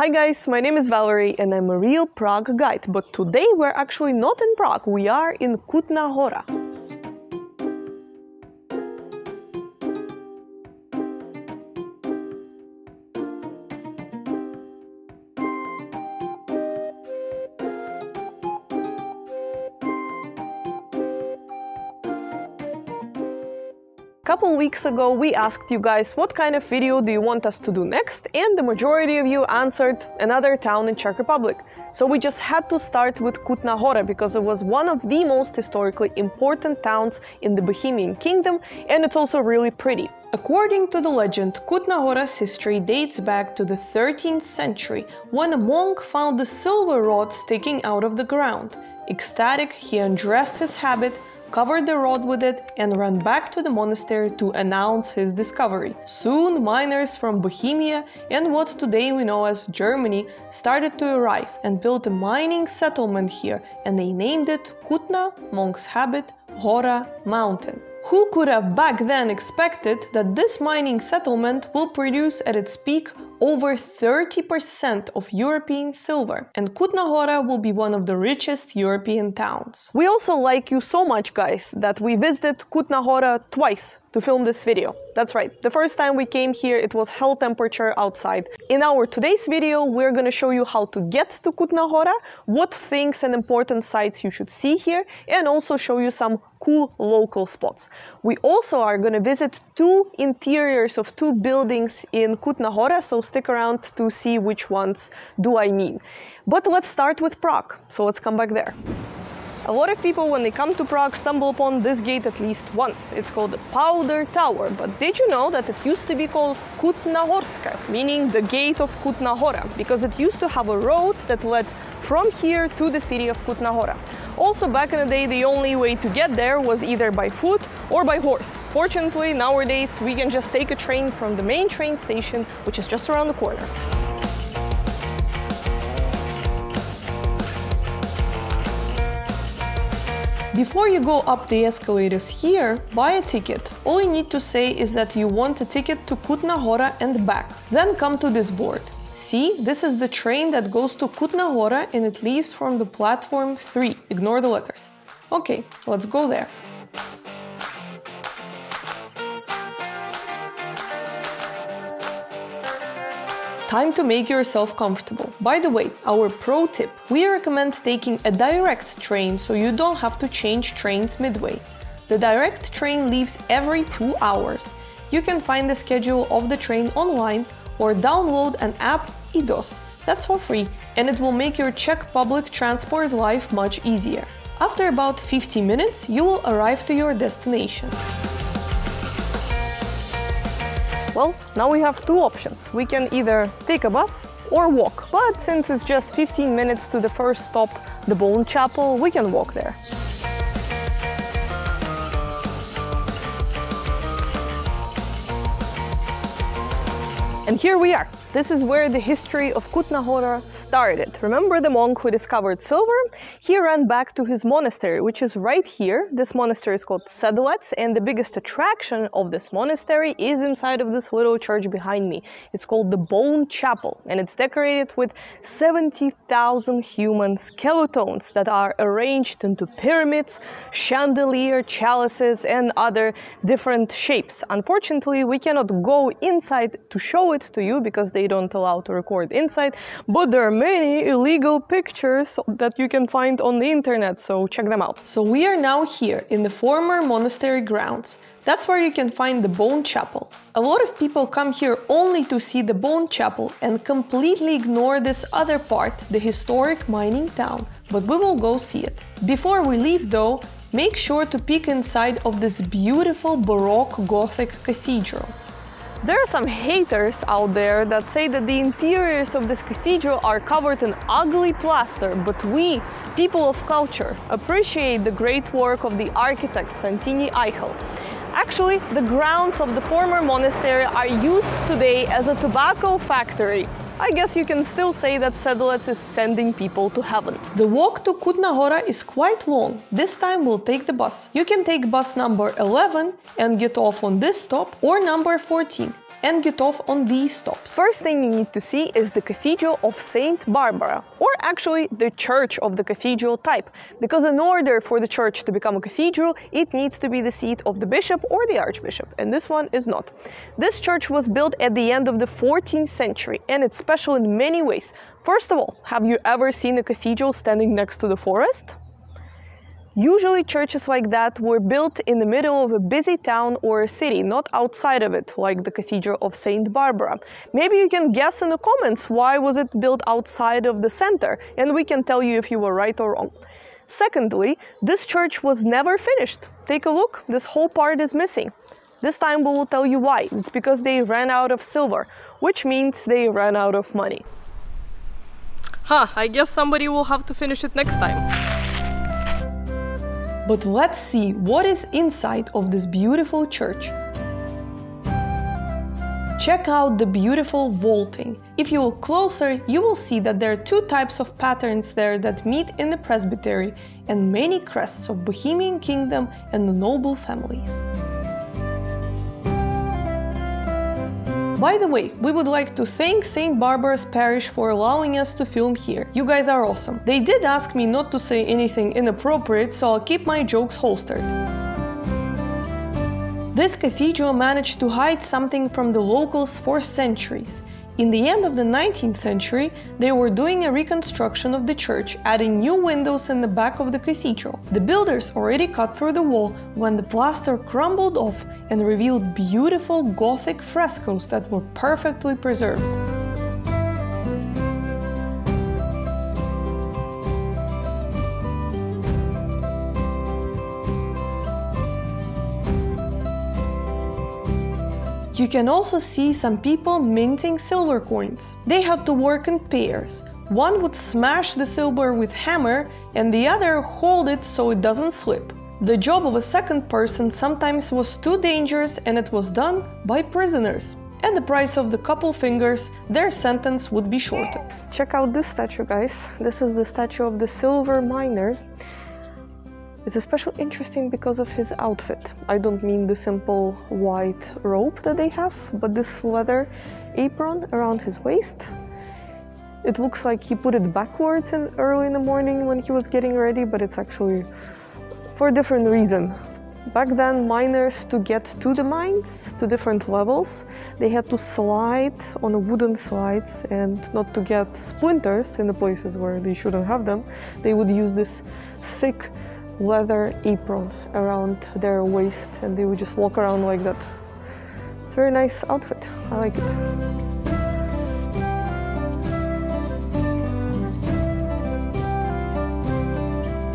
Hi guys, my name is Valerie and I'm a real Prague guide, but today we're actually not in Prague, we are in Kutná Hora. A couple weeks ago we asked you guys what kind of video do you want us to do next, and the majority of you answered another town in Czech Republic. So we just had to start with Kutná Hora because it was one of the most historically important towns in the Bohemian Kingdom, and it's also really pretty. According to the legend, Kutná Hora's history dates back to the 13th century, when a monk found a silver rod sticking out of the ground. Ecstatic, he undressed his habit, covered the rod with it, and ran back to the monastery to announce his discovery. Soon, miners from Bohemia and what today we know as Germany started to arrive and built a mining settlement here, and they named it Kutná, monk's habit, Hora, mountain. Who could have back then expected that this mining settlement will produce at its peak over 30% of European silver, and Kutná Hora will be one of the richest European towns. We also like you so much, guys, that we visited Kutná Hora twice to film this video. That's right, the first time we came here it was hell temperature outside. In our today's video we're gonna show you how to get to Kutná Hora, what things and important sites you should see here, and also show you some cool local spots. We also are gonna visit two interiors of two buildings in Kutná Hora, so stick around to see which ones do I mean. But let's start with Prague, so let's come back there. A lot of people when they come to Prague stumble upon this gate at least once. It's called the Powder Tower, but did you know that it used to be called Kutná Horská, meaning the gate of Kutná Hora, because it used to have a road that led from here to the city of Kutná Hora. Also back in the day the only way to get there was either by foot or by horse. Fortunately, nowadays we can just take a train from the main train station, which is just around the corner. Before you go up the escalators here, buy a ticket. All you need to say is that you want a ticket to Kutná Hora and back. Then come to this board. See, this is the train that goes to Kutná Hora and it leaves from the platform 3. Ignore the letters. Okay, let's go there. Time to make yourself comfortable. By the way, our pro tip, we recommend taking a direct train so you don't have to change trains midway. The direct train leaves every 2 hours. You can find the schedule of the train online or download an app, IDOS, that's for free, and it will make your Czech public transport life much easier. After about 50 minutes, you will arrive to your destination. Well, now we have two options. We can either take a bus or walk, but since it's just 15 minutes to the first stop, the Bone Chapel, we can walk there. And here we are. This is where the history of Kutná Hora started. Remember the monk who discovered silver? He ran back to his monastery, which is right here. This monastery is called Sedlec, and the biggest attraction of this monastery is inside of this little church behind me. It's called the Bone Chapel, and it's decorated with 70,000 human skeletons that are arranged into pyramids, chandelier, chalices, and other different shapes. Unfortunately, we cannot go inside to show it to you because they don't allow to record inside, but there are many illegal pictures that you can find on the internet, so check them out. So we are now here in the former monastery grounds. That's where you can find the Bone Chapel. A lot of people come here only to see the Bone Chapel and completely ignore this other part, the historic mining town, but we will go see it. Before we leave though, make sure to peek inside of this beautiful Baroque Gothic cathedral. There are some haters out there that say that the interiors of this cathedral are covered in ugly plaster, but we, people of culture, appreciate the great work of the architect Santini Aichel. Actually, the grounds of the former monastery are used today as a tobacco factory. I guess you can still say that Sedlec is sending people to heaven. The walk to Kutná Hora is quite long. This time we'll take the bus. You can take bus number 11 and get off on this stop, or number 14. and get off on these stops. First thing you need to see is the Cathedral of Saint Barbara, or actually the church of the cathedral type, because in order for the church to become a cathedral, it needs to be the seat of the bishop or the archbishop, and this one is not. This church was built at the end of the 14th century, and it's special in many ways. First of all, have you ever seen a cathedral standing next to the forest? Usually churches like that were built in the middle of a busy town or a city, not outside of it, like the Cathedral of Saint Barbara. Maybe you can guess in the comments why was it built outside of the center, and we can tell you if you were right or wrong. Secondly, this church was never finished. Take a look, this whole part is missing. This time we will tell you why. It's because they ran out of silver, which means they ran out of money. Ha, I guess somebody will have to finish it next time. But let's see what is inside of this beautiful church. Check out the beautiful vaulting. If you look closer, you will see that there are two types of patterns there that meet in the presbytery and many crests of Bohemian Kingdom and the noble families. By the way, we would like to thank St. Barbara's Parish for allowing us to film here. You guys are awesome. They did ask me not to say anything inappropriate, so I'll keep my jokes holstered. This cathedral managed to hide something from the locals for centuries. In the end of the 19th century, they were doing a reconstruction of the church, adding new windows in the back of the cathedral. The builders already cut through the wall when the plaster crumbled off and revealed beautiful Gothic frescoes that were perfectly preserved. You can also see some people minting silver coins. They had to work in pairs. One would smash the silver with hammer and the other hold it so it doesn't slip. The job of a second person sometimes was too dangerous and it was done by prisoners. At the price of the couple fingers, their sentence would be shortened. Check out this statue, guys. This is the statue of the silver miner. It's especially interesting because of his outfit. I don't mean the simple white robe that they have, but this leather apron around his waist. It looks like he put it backwards early in the morning when he was getting ready, but it's actually for a different reason. Back then, miners, to get to the mines, to different levels, they had to slide on wooden slides, and not to get splinters in the places where they shouldn't have them, they would use this thick leather apron around their waist and they would just walk around like that. It's a very nice outfit, I like it.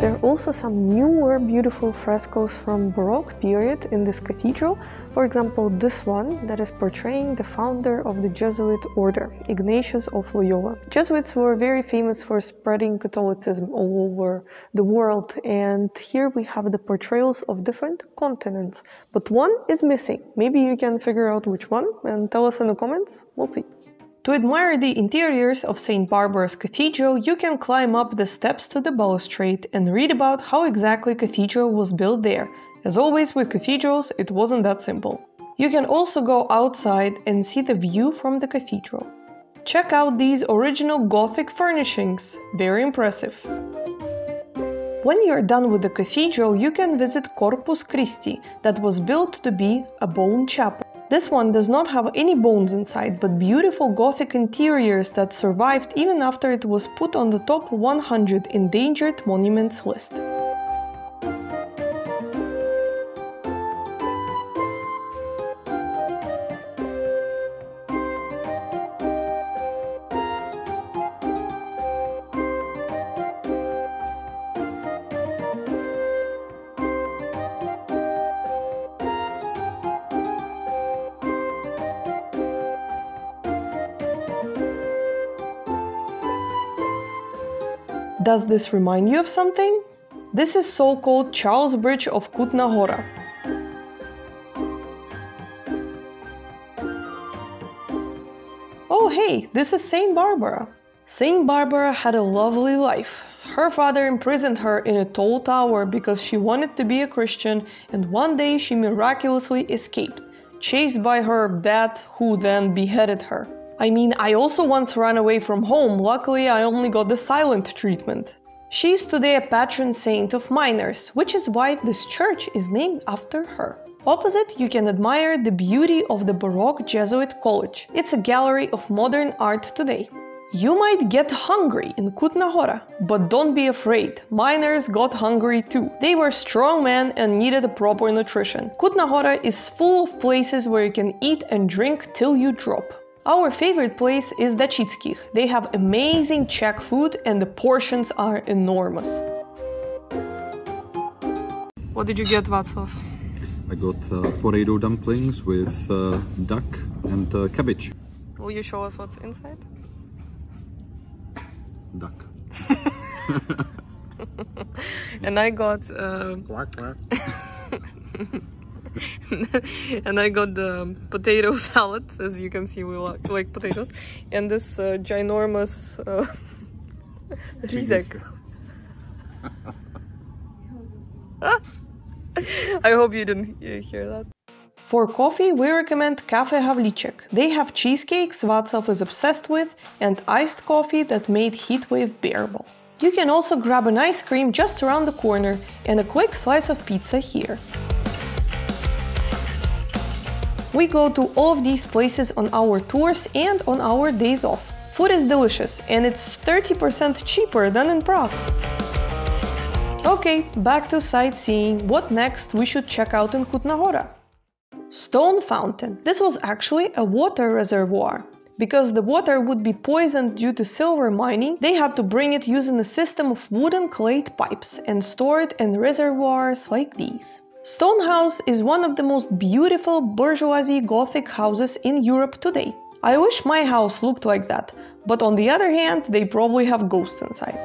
There are also some newer beautiful frescoes from Baroque period in this cathedral. For example, this one that is portraying the founder of the Jesuit order, Ignatius of Loyola. Jesuits were very famous for spreading Catholicism all over the world, and here we have the portrayals of different continents. But one is missing. Maybe you can figure out which one and tell us in the comments. We'll see. To admire the interiors of St. Barbara's Cathedral, you can climb up the steps to the balustrade and read about how exactly cathedral was built there. As always with cathedrals, it wasn't that simple. You can also go outside and see the view from the cathedral. Check out these original Gothic furnishings, very impressive. When you're done with the cathedral, you can visit Corpus Christi, that was built to be a bone chapel. This one does not have any bones inside, but beautiful Gothic interiors that survived even after it was put on the top 100 endangered monuments list. Does this remind you of something? This is so-called Charles Bridge of Kutná Hora. Oh hey, this is Saint Barbara. Saint Barbara had a lovely life. Her father imprisoned her in a tall tower because she wanted to be a Christian, and one day she miraculously escaped. chased by her dad, who then beheaded her. I mean, I also once ran away from home, luckily I only got the silent treatment. She is today a patron saint of miners, which is why this church is named after her. Opposite, you can admire the beauty of the Baroque Jesuit College. It's a gallery of modern art today. You might get hungry in Kutná Hora, but don't be afraid, miners got hungry too. They were strong men and needed a proper nutrition. Kutná Hora is full of places where you can eat and drink till you drop. Our favorite place is Dačický. They have amazing Czech food and the portions are enormous. What did you get, Václav? I got potato dumplings with duck and cabbage. Will you show us what's inside? Duck. And I got... Quack, quack. And I got the potato salad, as you can see we like potatoes. And this ginormous... Rizek. I hope you didn't hear that. For coffee, we recommend Cafe Havlicek. They have cheesecakes Václav is obsessed with and iced coffee that made heatwave bearable. You can also grab an ice cream just around the corner and a quick slice of pizza here. We go to all of these places on our tours and on our days off. Food is delicious and it's 30% cheaper than in Prague. Okay, back to sightseeing. What next we should check out in Kutná Hora? Stone fountain. This was actually a water reservoir. Because the water would be poisoned due to silver mining, they had to bring it using a system of wooden clade pipes and store it in reservoirs like these. Stone House is one of the most beautiful bourgeoisie Gothic houses in Europe today. I wish my house looked like that, but on the other hand, they probably have ghosts inside.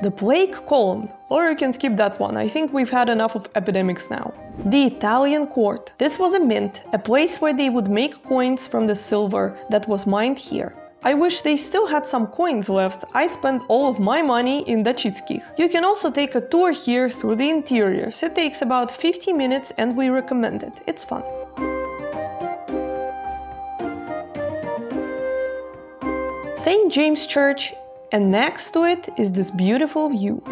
The Plague Column, or you can skip that one, I think we've had enough of epidemics now. The Italian court. This was a mint, a place where they would make coins from the silver that was mined here. I wish they still had some coins left, I spent all of my money in Dačický. You can also take a tour here through the interiors, it takes about 50 minutes and we recommend it, it's fun. St. James Church. And next to it is this beautiful view.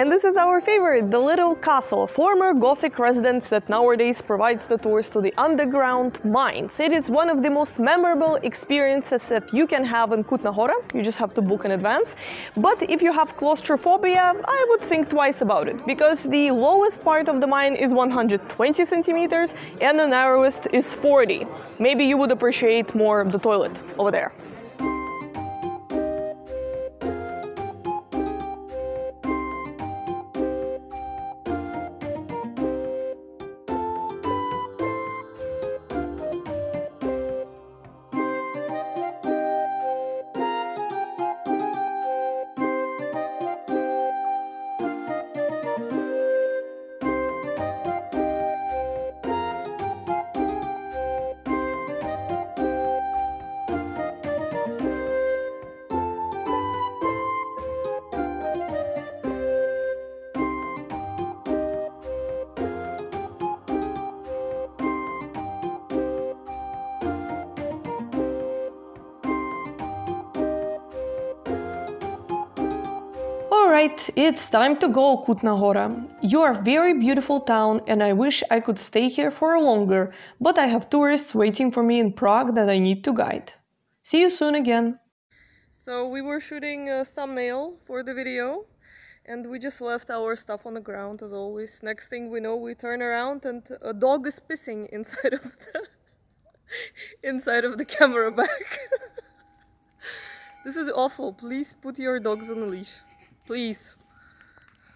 And this is our favorite, the Little Castle, former Gothic residence that nowadays provides the tours to the underground mines. It is one of the most memorable experiences that you can have in Kutná Hora. You just have to book in advance. But if you have claustrophobia, I would think twice about it, because the lowest part of the mine is 120 centimeters and the narrowest is 40. Maybe you would appreciate more the toilet over there. Alright, it's time to go, Kutná Hora. You are a very beautiful town and I wish I could stay here for longer, but I have tourists waiting for me in Prague that I need to guide. See you soon again. So we were shooting a thumbnail for the video and we just left our stuff on the ground as always. Next thing we know, we turn around and a dog is pissing inside of the camera bag. This is awful. Please put your dogs on a leash. Please.